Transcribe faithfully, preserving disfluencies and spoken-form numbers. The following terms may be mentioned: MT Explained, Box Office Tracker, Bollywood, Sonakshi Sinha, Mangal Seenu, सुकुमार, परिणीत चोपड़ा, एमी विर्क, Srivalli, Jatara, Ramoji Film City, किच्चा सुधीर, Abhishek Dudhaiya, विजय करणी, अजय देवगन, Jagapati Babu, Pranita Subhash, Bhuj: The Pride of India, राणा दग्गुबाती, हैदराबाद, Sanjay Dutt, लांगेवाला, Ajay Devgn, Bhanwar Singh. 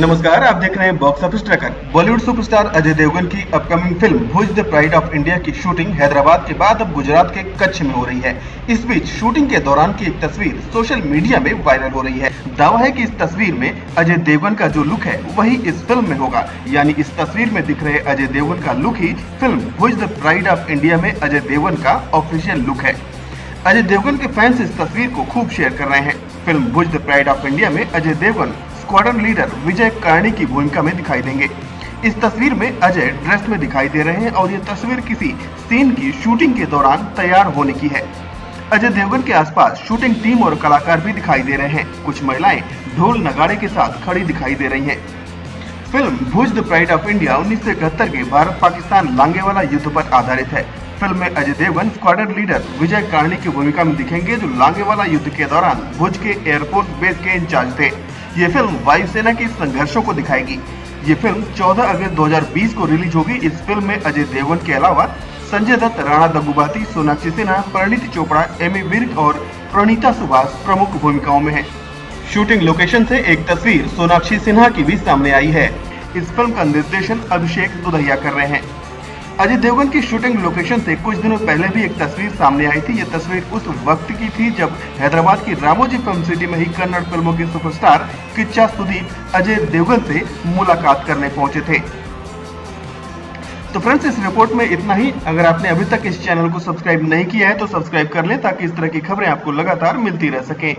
नमस्कार, आप देख रहे हैं box office tracker. Bollywood superstar अजय देवगन की upcoming film Bhuj the pride of India की शूटिंग हैदराबाद के बाद अब गुजरात के कच्छ में हो रही है। इस बीच शूटिंग के दौरान की एक तस्वीर सोशल मीडिया में वायरल हो रही है। दावा है कि इस तस्वीर में अजय देवगन का जो लुक है वही इस फिल्म में होगा, यानी इस तस्वीर में दिख रहे अजय देवगन का लुक ही film Bhuj the pride of India में अजय देवगन का ऑफिशियल लुक है। अजय देवगन के फैंस इस तस्वीर को खूब शेयर कर रहे हैं। Film Bhuj the pride of India में अजय देवगन स्क्वाड्रन लीडर विजय करणी की भूमिका में दिखाई देंगे। इस तस्वीर में अजय ड्रेस में दिखाई दे रहे हैं और ये तस्वीर किसी सीन की शूटिंग के दौरान तैयार होने की है। अजय देवगन के आसपास शूटिंग टीम और कलाकार भी दिखाई दे रहे हैं। कुछ महिलाएं ढोल नगाड़े के साथ खड़ी दिखाई दे रही हैं। Film Bhuj the pride of India उन्नीस सौ इकहत्तर के भारत पाकिस्तान लांगेवाला युद्ध पर आधारित है। फिल्म में अजय देवगन स्क्वाड्रन लीडर विजय करणी की भूमिका में दिखेंगे, जो लांगेवाला युद्ध के दौरान भुज के एयरफोर्स बेस के इंचार्ज थे। ये फिल्म वायुसेना के संघर्षों को दिखाएगी। ये फिल्म चौदह अगस्त दो हज़ार बीस को रिलीज होगी। इस फिल्म में अजय देवगन के अलावा संजय दत्त, राणा दग्गुबाती, सोनाक्षी सिन्हा, परिणीत चोपड़ा, एमी विर्क और प्रणीता सुभाष प्रमुख भूमिकाओं में है। शूटिंग लोकेशन से एक तस्वीर सोनाक्षी सिन्हा की भी सामने आई है। इस फिल्म का निर्देशन अभिषेक दुधैया कर रहे हैं। अजय देवगन की शूटिंग लोकेशन से कुछ दिनों पहले भी एक तस्वीर सामने आई थी। ये तस्वीर उस वक्त की थी जब हैदराबाद की रामोजी फिल्म सिटी में ही कन्नड़ फिल्मों के सुपरस्टार किच्चा सुधीर अजय देवगन से मुलाकात करने पहुंचे थे। तो फ्रेंड्स, इस रिपोर्ट में इतना ही। अगर आपने अभी तक इस चैनल को सब्सक्राइब नहीं किया है तो सब्सक्राइब कर लें ताकि इस तरह की खबरें आपको लगातार मिलती रह सकें।